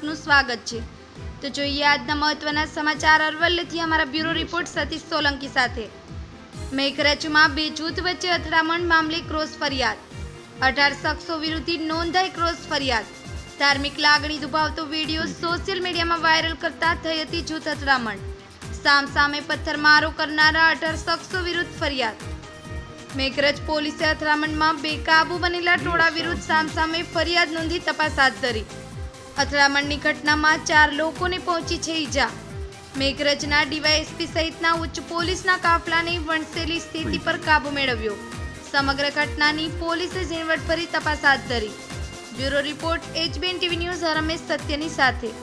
आपनुं स्वागत छे। तो जोईए आजना महत्वना समाचार। अरवल्लीथी अमारा ब्यूरो रिपोर्ट सतीश सोलंकी साथे। मेघरजमां बे जूथ वच्चे અથડામણ मामले क्रॉस फरियाद। 18 शख्सों विरुद्ध नोंधाई क्रॉस फरियाद। धार्मिक लागणी दुभावतो वीडियो सोशल मीडिया में वायरल करता थई हती जूथ અથડામણ। सामसामे पत्थरमारो करनारा 18 शख्सों विरुद्ध फरियाद। मेघरज पोलीसे અથડામણ में बेकाबू बनेला टोळा विरुद्ध सामसामे फरियाद नोंधी तपास हाथ धरी। અથડામણ की घटना में 4 लोगों ने पहुंची है ईजा। मेघरजना डीवायएसपी सहित उच्च पुलिस काफला ने वणसेली स्थिति पर काबू मेळव्यो। समग्र घटना की पुलिसे झीणवटभरी तपास हाथ धरी। Bureau report HBN TV news Ramesh सत्यनी साथे।